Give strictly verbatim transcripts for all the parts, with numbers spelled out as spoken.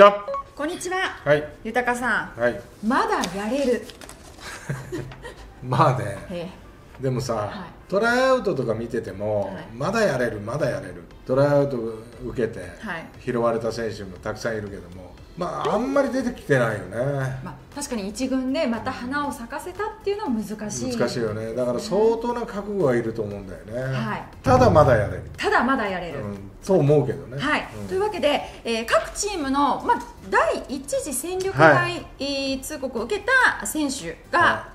ちは。こんにちは。はい。豊さん。はい。まだやれる。まあね。でもさ、トライアウトとか見てても、まだやれる、まだやれる。トライアウト受けて拾われた選手もたくさんいるけども、まああんまり出てきてないよね。まあ確かに一軍でまた花を咲かせたっていうのは難しい。難しいよね。だから相当な覚悟がいると思うんだよね。はい。ただまだやれる。ただまだやれる。そう思うけどね。はい。というわけで、各チームのまあ第一次戦力外通告を受けた選手が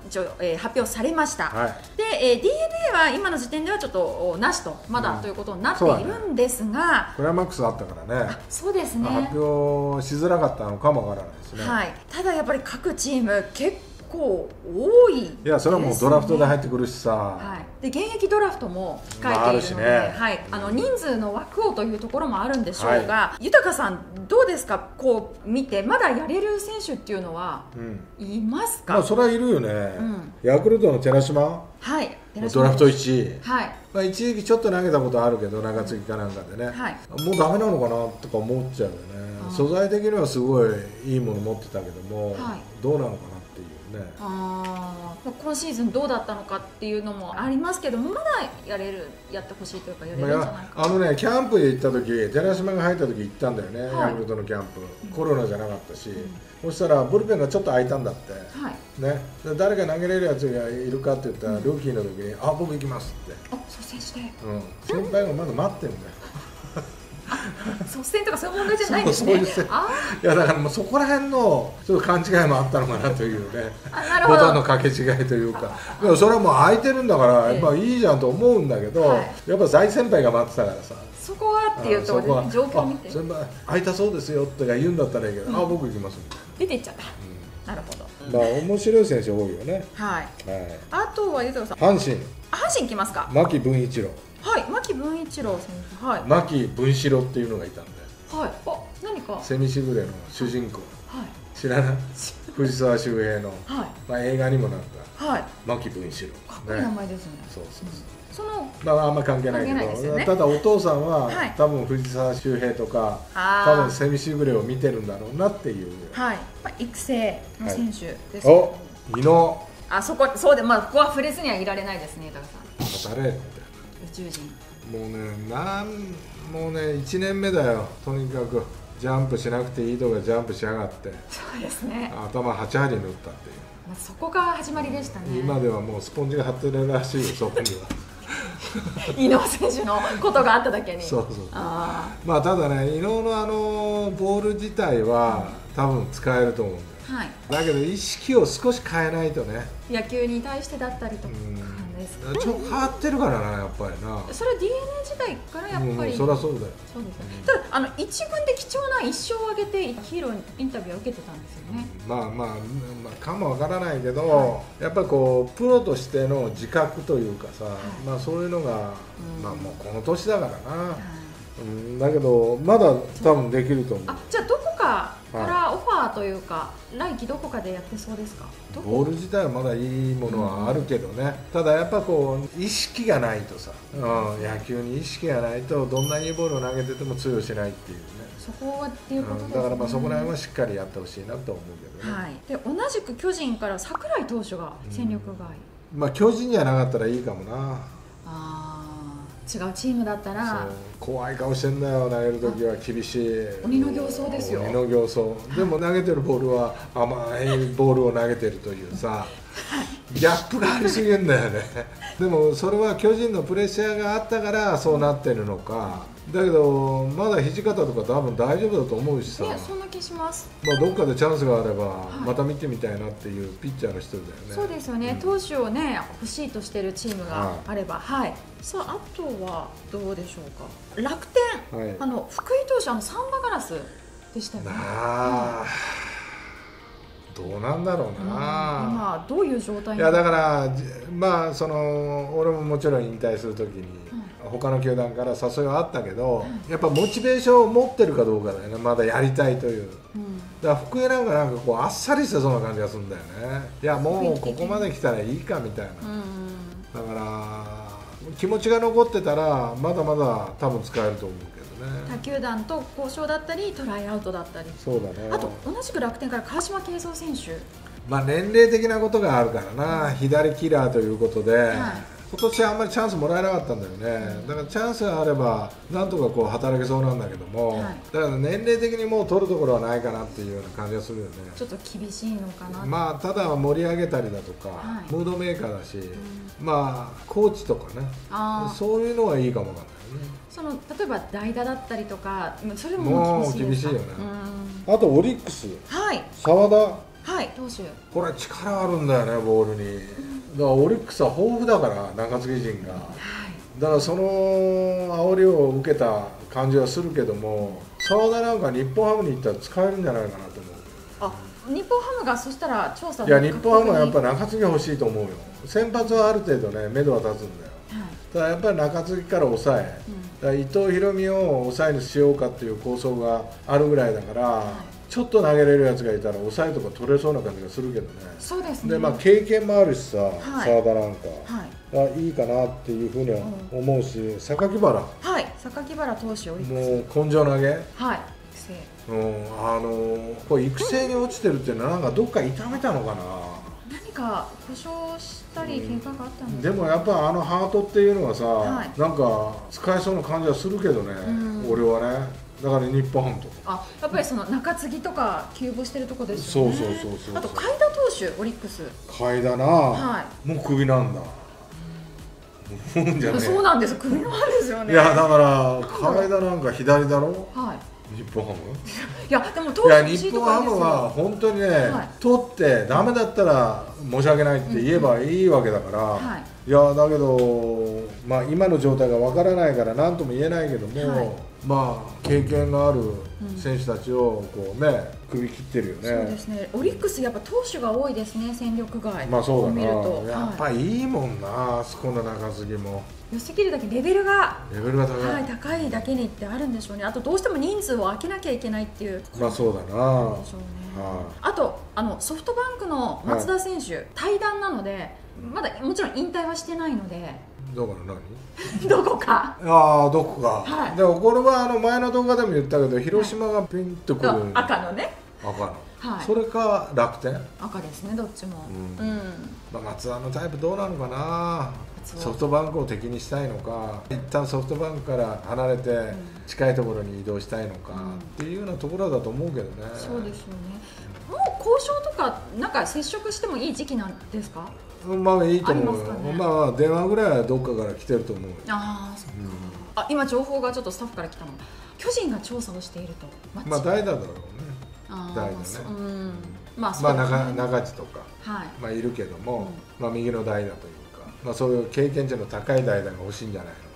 発表されました。で、ディーエヌエー は今の時点ではちょっとなしとまだということになっているんですが、クライマックスあったからね。そうですね。発表しづらかった。のかもわからないですね。はい。ただやっぱり各チーム結構多いですね。いやそれはもうドラフトで入ってくるしさ。はい。で現役ドラフトも控えているので、はい。あの人数の枠をというところもあるんでしょうが、豊さんどうですか、こう見てまだやれる選手っていうのはいますか？まあそれはいるよね。ヤクルトの寺島。はい。ドラフトいちい、はい、まあ一時期ちょっと投げたことあるけど中継ぎかなんかでね、はい、もうダメなのかなとか思っちゃうよね。素材的にはすごいいいもの持ってたけども、はい、どうなのかなっていうね。ああ、今シーズンどうだったのかっていうのもありますけども、まだやれる、やってほしいというかやれるんじゃないか。あのね、キャンプで行った時、寺島が入った時行ったんだよね、はい、ヤクルトのキャンプ、うん、コロナじゃなかったし、うん、そしたらブルペンがちょっと空いたんだって、はい、ね、誰が投げれるやつがいるかって言ったら、ルーキーの時に「あ、僕行きます」って、あ、率先して、うん、先輩がまだ待ってるんだよ。率先とかそういう問題じゃないんですね。いやだからもうそこら辺のちょっと勘違いもあったのかなというね、ボタンの掛け違いというか、でもそれはもう空いてるんだからやっぱいいじゃんと思うんだけど、やっぱ大先輩が待ってたからさ、そこはっていうと状況を見て、先輩空いたそうですよとか言うんだったらいいけど、あ、僕行きますみたいな、出ていっちゃった。なるほど。まあ面白い選手多いよね。はい。あとはゆとさん、阪神阪神来ますか？牧文一郎。はい、牧文一郎選手、はい、牧文四郎っていうのがいたんで、はい、あ、何かセミシグレの主人公、はい、知らない、藤沢周平の、はい、まあ映画にもなった、はい、牧文四郎、かっこいい名前ですね。そうそうそう、そのまああんま関係ないけど、ただお父さんは多分藤沢周平とか多分セミシグレを見てるんだろうなっていう、はい、育成の選手です。お、伊野、あそこ、そうで、まあここは触れずにはいられないですね、高さん。誰？宇宙人。もうね、なんもうね、いちねんめだよ。とにかくジャンプしなくていいとかジャンプしやがって、そうですね、頭はちはり塗ったっていう、まあそこが始まりでしたね。今ではもうスポンジが張ってるらしいよ、そこには。伊野選手のことがあっただけに。そうそう。ああ。まあただね、伊野のあのボール自体は、うん、多分使えると思うんだよ。はい。だけど意識を少し変えないとね。野球に対してだったりとか。うん、ちょっと変わってるからな、やっぱりな。それは ディーエヌエー 時代からやっぱり、そりゃそうだよ。そうですね。ただあの一軍で貴重な一勝を挙げてヒーローインタビューを受けてたんですよね。まあまあまあかもわからないけど、やっぱりこうプロとしての自覚というかさ、まあそういうのがまあもうこの年だからな。だけどまだ多分できると思う。あ、じゃあどこかからオファーというか、来季どこかでやってそうですか？ボール自体はまだいいものはあるけどね、ただやっぱこう意識がないとさ、うん、野球に意識がないとどんなにいいボールを投げてても通用しないっていうね、そこはっていうことですね、うん、だからまあそこら辺はしっかりやってほしいなと思うけどね、はい、で同じく巨人から櫻井投手が戦力外、うん、まあ巨人じゃなかったらいいかもな。あー、違うチームだったら怖い顔してんだよ、投げるときは厳しい、鬼の形相ですよ、鬼の形相。でも投げてるボールは甘いボールを投げてるというさ、ギャップがありすぎるんだよね。でもそれは巨人のプレッシャーがあったからそうなってるのか、だけどまだ土方とか多分大丈夫だと思うしさ、いやそんな気します。まあどっかでチャンスがあればまた見てみたいなっていうピッチャーの人だよね、はい、そうですよね、うん、投手をね欲しいとしてるチームがあれば、はい、はい、さあ、あとはどうでしょうか、楽天、はい、あの福井投手、あのサンバガラスでしたよね。あー、どうなんだろうな。まあどういう状態。いやだからまあその俺ももちろん引退するときに他の球団から誘いはあったけど、やっぱモチベーションを持ってるかどうかだよね。まだやりたいという。だから福江なんかなんかこうあっさりしてそうな感じがするんだよね。いやもうここまで来たらいいかみたいな。だから気持ちが残ってたらまだまだ多分使えると思うけどね。他球団と交渉だったりトライアウトだったり、そうだね。あと同じく楽天から川島慶三選手、まあ年齢的なことがあるからな、うん、左キラーということで、はい、今年あんまりチャンスもらえなかったんだよね、うん、だからチャンスがあればなんとかこう働けそうなんだけども、はい、だから年齢的にもう取るところはないかなっていうような感じがするよね。ちょっと厳しいのかな。まあただ盛り上げたりだとか、はい、ムードメーカーだし、うん、まあコーチとかね、そういうのはいいかもわかんないね。その例えば代打だったりとか、それももう厳しいよね。あとオリックス、はい、澤田、はい、投手、これ力あるんだよね、ボールに。だからオリックスは豊富だから中継ぎ陣が、はい、だからその煽りを受けた感じはするけども、澤田なんか日本ハムに行ったら使えるんじゃないかなと思う。あ、日本ハムがそしたら調査で、いや日本ハムはやっぱ中継ぎ欲しいと思うよ。先発はある程度ね目処は立つんだよ、はい、ただやっぱり中継ぎから抑え、うん、だから伊藤大海を抑えにしようかっていう構想があるぐらいだから、はい、ちょっと投げれるやつがいたら抑えとか取れそうな感じがするけどね。そうですね。でまあ経験もあるしさ、澤田なんか、はい、いいかなっていうふうには思うし、榊原、はい、榊原投手をもう根性投げ、はい、育成、うん、あのこれ育成に落ちてるっていうのはなんかどっか痛めたのかな。何か故障したり怪我があったんですか、うん。でもやっぱあのハートっていうのはさ、はい、なんか使えそうな感じはするけどね、うん、俺はね。だから日本ハムとか、あ、やっぱりその中継ぎとか急募してるとこですよね。そうそうそうそう。あと海田投手、オリックス海田な、はい、もう首なんだ、うん、もうじゃねえ。そうなんです、首なんですよね。いやだから海田なんか左だろ、はい、日本ハムいやでも投手欲しいところですよ。いや日本ハムは本当にね、はい、取ってダメだったら申し訳ないって言えばいいわけだから、うんうん、はい、いやだけど、まあ、今の状態がわからないから何とも言えないけども、はい、まあ、経験のある選手たちをこう、ね、うん、首切ってるよね。そうですね。オリックスやっぱ投手が多いですね、戦力外、まあそうだな、やっぱいいもんな、はい、あそこの中継ぎも吉切だけレベルがレベルが高い、はい、高いだけにってあるんでしょうね。あとどうしても人数を空けなきゃいけないっていうところ、まあそうだな、はい、あとあのソフトバンクの松田選手、はい、対談なので。まだもちろん引退はしてないので、だから何どこか、ああどこか、はい、でもこれはあの前の動画でも言ったけど、広島がピンとくる、はい、赤のね、赤の、はい、それか楽天赤ですね、どっちも、うん、うん、まあ松田のタイプどうなのかな。ソフトバンクを敵にしたいのか、一旦ソフトバンクから離れて近いところに移動したいのか、うん、っていうようなところだと思うけどね。そうですよね。もう交渉とかなんか接触してもいい時期なんですか。まあいいと思うよ。 ありますかね。まあ電話ぐらいはどっかから来てると思うよ。ああそっか、うん、あ今情報がちょっとスタッフから来たの、巨人が調査をしていると。まあ代打だろうね、代打ね、うん、まあそうですね、まあ中地とか、はい、まあいるけども、うん、まあ右の代打というか、まあそういう経験値の高い代打が欲しいんじゃないの。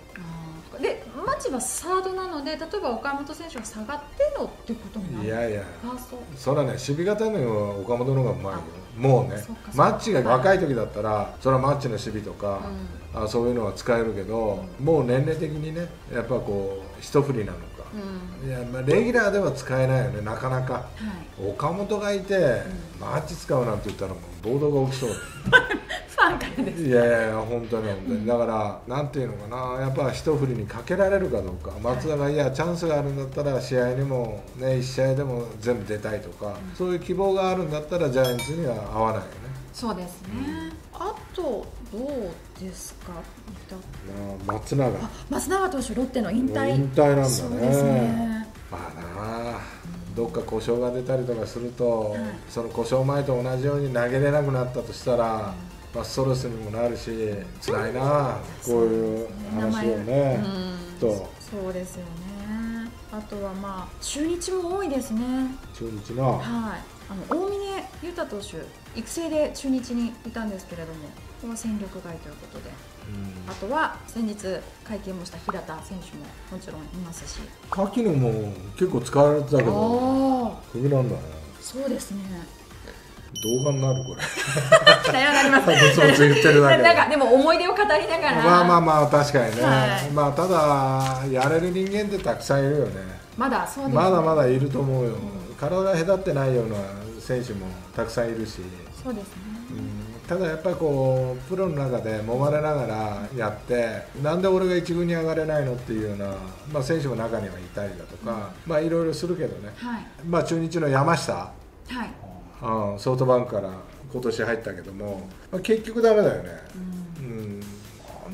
で町はサードなので、例えば岡本選手が下がってのってことになる。いやいや、それはね、守備固めは岡本の方がうまいよ。もうね、マッチが若い時だったらそれはマッチの守備とか、うん、あそういうのは使えるけど、うん、もう年齢的にねやっぱこう一振りなのか、うん、いやまあ、レギュラーでは使えないよねなかなか、はい、岡本がいて、うん、マッチ使うなんて言ったらもう暴動が起きそうファンからですね。いやいや本当に本当に、だからなんていうのかな、やっぱ一振りにかけられるかどうか、松田がいやチャンスがあるんだったら試合にもねいち試合でも全部出たいとか、うん、そういう希望があるんだったらジャイアンツには合わないよね。そうですね、うん、あとどうですか、松永松永投手ロッテの引退引退なんだね。ですね、まあなあ、うん、どっか故障が出たりとかすると、うん、その故障前と同じように投げれなくなったとしたら、うん、まあストレスにもなるし辛いな、うん、こういう話をね、うん、とそうですよね。あとはまあ中日も多いですね。中日な、はい。あの大峰雄太投手、育成で中日にいたんですけれども、ここは戦力外ということで、うん、あとは先日、会見もした平田選手ももちろんいますし、柿野も結構使われてたけど、首なんだね。そうですね、動画になるこれ期待はなりますなんかでも思い出を語りながら、まあまあまあ確かにね、はい、まあただやれる人間ってたくさんいるよね。まだそうですね、まだまだいると思うよ、うん、体が隔ってないような選手もたくさんいるし、そうですね、うん、ただやっぱりこうプロの中で揉まれながらやって、なんで俺が一軍に上がれないのっていうような、まあ、選手も中にはいたりだとか、うん、まあいろいろするけどね、はい、まあ中日の山下、はい、うん、ソフトバンクから今年入ったけども、まあ、結局だめだよね、うんうん、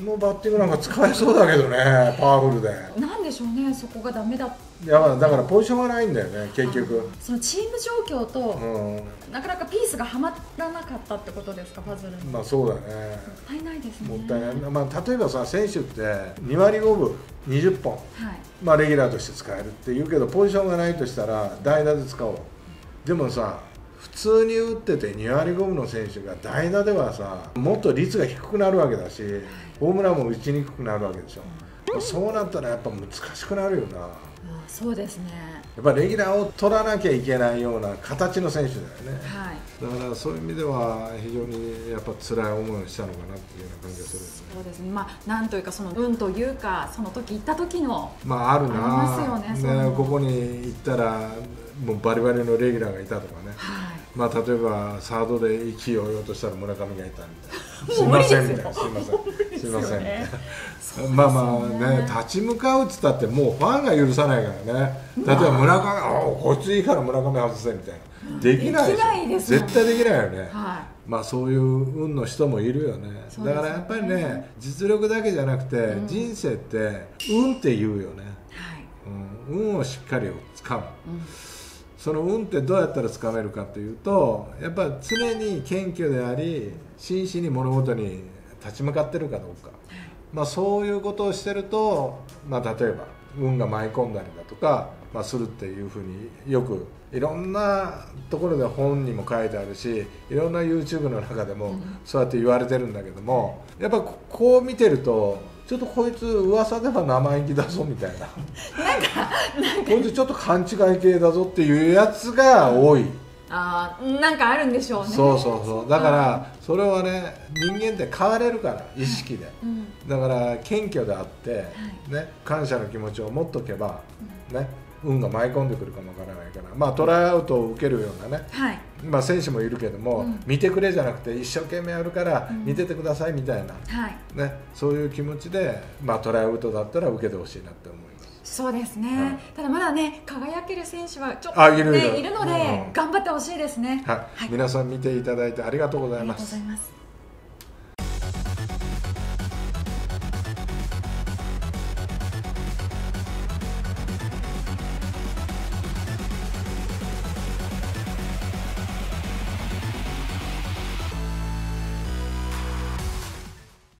あのバッティングなんか使えそうだけどね、パワフルで。なんでしょうね、そこがダメだった。いやだからポジションがないんだよね、結局そのチーム状況と、うん、なかなかピースがはまらなかったってことですか、パズルに。まあそうだね、もったいないですね、もったいない、まあ、例えばさ、選手ってにわりごぶにじゅっぽん、はい、まあ、レギュラーとして使えるっていうけど、ポジションがないとしたら代打で使おう。でもさ、普通に打っててにわりごぶの選手が代打ではさ、もっと率が低くなるわけだし、はい、ホームランも打ちにくくなるわけでしょ、うん、そうなったらやっぱ難しくなるよな。そうですね、やっぱりレギュラーを取らなきゃいけないような形の選手だよね、はい、だからそういう意味では非常にやっぱ辛い思いをしたのかなっていうような感じがするんですね。そうですね、まあ、なんというかその運というか、その時行った時のまああるな、ありますよね、ね、ここに行ったらもうバリバリのレギュラーがいたとかね、はい、まあ、例えばサードで息をようとしたら村上がいたみたいな、すいませんみたいな、すいません、すいませんみたいな、まあまあね、立ち向かうっつったってもうファンが許さないからね、例えば村上、ああこいついいから村上外せみたいな、できないでしょ、で絶対できないよね、はい、まあそういう運の人もいるよね。だからやっぱりね、実力だけじゃなくて、うん、人生って運って言うよね、はい、うん、運をしっかりつかむ。うん、その運ってどうやったらつかめるかというと、やっぱり常に謙虚であり、真摯に物事に立ち向かってるかどうか、まあ、そういうことをしてると、まあ、例えば運が舞い込んだりだとか、まあ、するっていうふうによくいろんなところで本にも書いてあるし、いろんな ユーチューブ の中でもそうやって言われてるんだけども、やっぱこう見てると、ちょっとこいつ噂では生意気だぞみたいな、なんかなんかこいつちょっと勘違い系だぞっていうやつが多い。ああ、なんかあるんでしょうね。そうそうそう、だからそれはね、人間って変われるから、意識で、はい、うん、だから謙虚であって、はい、ね、感謝の気持ちを持っとけば、うん、ね、運が舞い込んでくるかもわからないから、まあトライアウトを受けるようなね、はい、まあ選手もいるけども、うん、見てくれじゃなくて一生懸命やるから見ててくださいみたいな、うん、はい、ね、そういう気持ちで、まあトライアウトだったら受けてほしいなって思います。そうですね、はい、ただまだね、輝ける選手はちょっと、ね、いるので、うん、頑張ってほしいですね。はい、はい、皆さん見ていただいてありがとうございます。